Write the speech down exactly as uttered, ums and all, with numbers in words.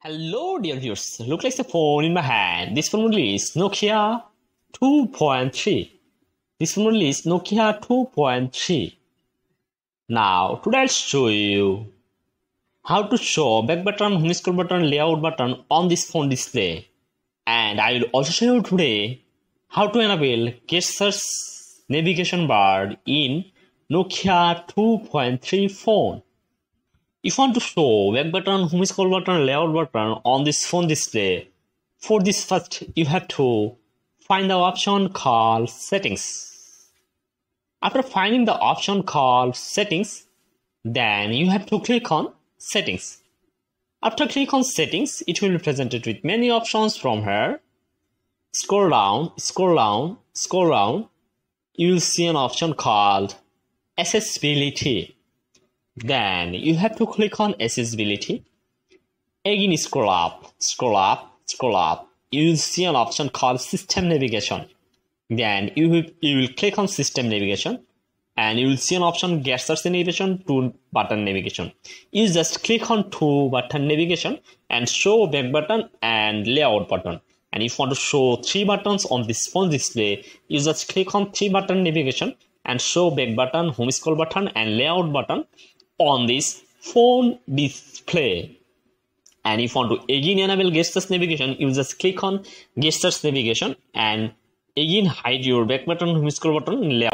Hello dear viewers, look like the phone in my hand. This phone model is Nokia two point three. This phone model is Nokia two point three. Now today I'll show you how to show back button, home screen button, layout button on this phone display. And I will also show you today how to enable cursor's navigation bar in Nokia two point three phone. If you want to show back button, home scroll button, layout button on this phone display, for this first you have to find the option called settings. After finding the option called settings, then you have to click on settings. After click on settings, it will be presented with many options from here. Scroll down, scroll down, scroll down. You will see an option called accessibility. Then you have to click on accessibility. Again, scroll up, scroll up, scroll up. You will see an option called system navigation. Then you will, you will click on system navigation, and you will see an option get search navigation to button navigation. You just click on to button navigation and show back button and layout button. And if you want to show three buttons on this phone display, you just click on three button navigation and show back button, home scroll button, and layout button on this phone display. And if you want to again enable get search navigation, you just click on get search navigation and again hide your back button, home scroll button, layout.